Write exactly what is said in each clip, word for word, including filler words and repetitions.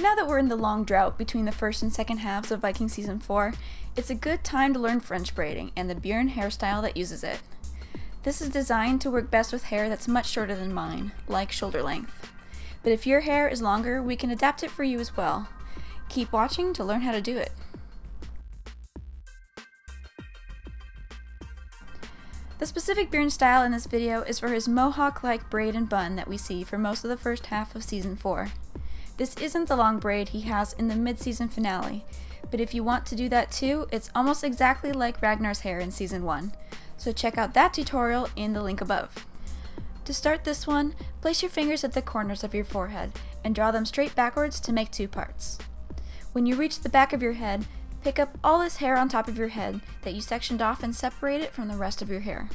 Now that we're in the long drought between the first and second halves of Viking Season four, it's a good time to learn French braiding and the Bjorn hairstyle that uses it. This is designed to work best with hair that's much shorter than mine, like shoulder length. But if your hair is longer, we can adapt it for you as well. Keep watching to learn how to do it. The specific Bjorn style in this video is for his mohawk-like braid and bun that we see for most of the first half of Season four. This isn't the long braid he has in the mid-season finale, but if you want to do that too, it's almost exactly like Ragnar's hair in Season one, so check out that tutorial in the link above. To start this one, place your fingers at the corners of your forehead and draw them straight backwards to make two parts. When you reach the back of your head, pick up all this hair on top of your head that you sectioned off and separate it from the rest of your hair.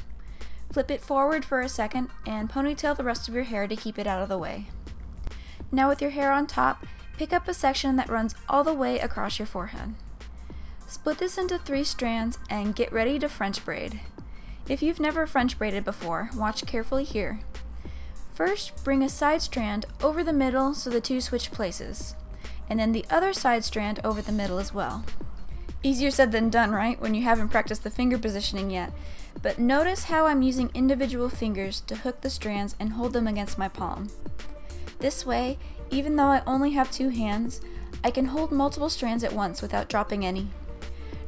Flip it forward for a second and ponytail the rest of your hair to keep it out of the way. Now with your hair on top, pick up a section that runs all the way across your forehead. Split this into three strands and get ready to French braid. If you've never French braided before, watch carefully here. First, bring a side strand over the middle so the two switch places, and then the other side strand over the middle as well. Easier said than done, right, when you haven't practiced the finger positioning yet, but notice how I'm using individual fingers to hook the strands and hold them against my palm. This way, even though I only have two hands, I can hold multiple strands at once without dropping any.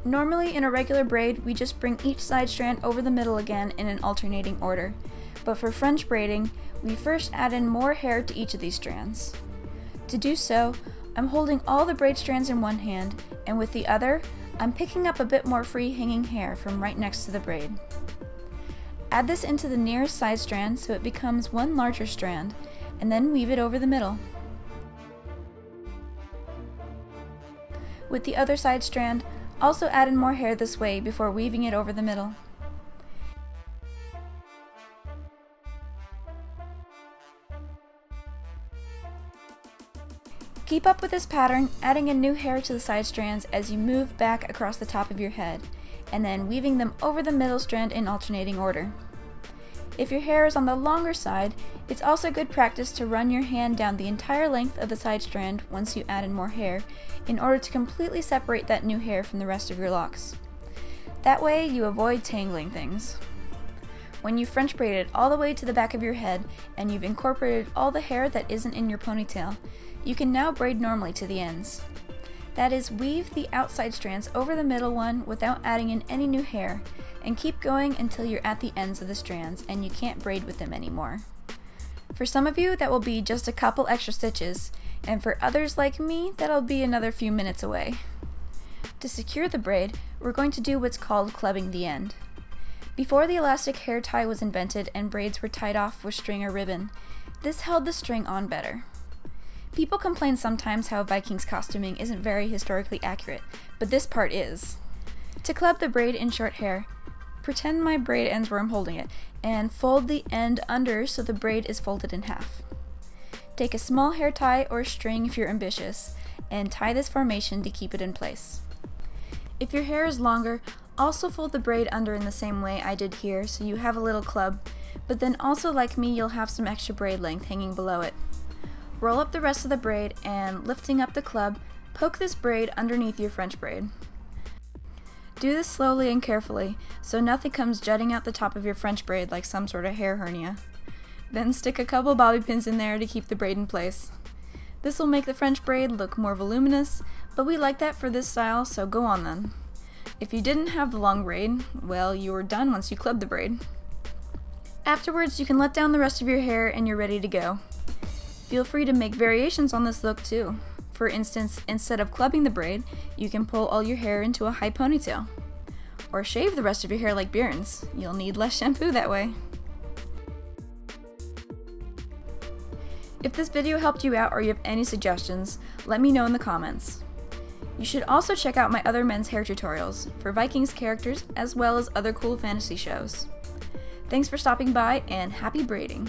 Normally in a regular braid, we just bring each side strand over the middle again in an alternating order, but for French braiding, we first add in more hair to each of these strands. To do so, I'm holding all the braid strands in one hand, and with the other, I'm picking up a bit more free hanging hair from right next to the braid. Add this into the nearest side strand so it becomes one larger strand, and then weave it over the middle. With the other side strand, also add in more hair this way before weaving it over the middle. Keep up with this pattern, adding in new hair to the side strands as you move back across the top of your head, and then weaving them over the middle strand in alternating order. If your hair is on the longer side, it's also good practice to run your hand down the entire length of the side strand once you add in more hair, in order to completely separate that new hair from the rest of your locks. That way you avoid tangling things. When you French braid it all the way to the back of your head, and you've incorporated all the hair that isn't in your ponytail, you can now braid normally to the ends. That is, weave the outside strands over the middle one without adding in any new hair, and keep going until you're at the ends of the strands and you can't braid with them anymore. For some of you, that will be just a couple extra stitches, and for others like me, that'll be another few minutes away. To secure the braid, we're going to do what's called clubbing the end. Before the elastic hair tie was invented and braids were tied off with string or ribbon, this held the string on better. People complain sometimes how Vikings costuming isn't very historically accurate, but this part is. To club the braid in short hair, pretend my braid ends where I'm holding it, and fold the end under so the braid is folded in half. Take a small hair tie or string if you're ambitious, and tie this formation to keep it in place. If your hair is longer, also fold the braid under in the same way I did here so you have a little club, but then also like me you'll have some extra braid length hanging below it. Roll up the rest of the braid and, lifting up the club, poke this braid underneath your French braid. Do this slowly and carefully so nothing comes jutting out the top of your French braid like some sort of hair hernia. Then stick a couple bobby pins in there to keep the braid in place. This will make the French braid look more voluminous, but we like that for this style, so go on then. If you didn't have the long braid, well, you were done once you clubbed the braid. Afterwards, you can let down the rest of your hair and you're ready to go. Feel free to make variations on this look too. For instance, instead of clubbing the braid, you can pull all your hair into a high ponytail. Or shave the rest of your hair like Bjorn's. You'll need less shampoo that way. If this video helped you out or you have any suggestions, let me know in the comments. You should also check out my other men's hair tutorials for Vikings characters as well as other cool fantasy shows. Thanks for stopping by and happy braiding!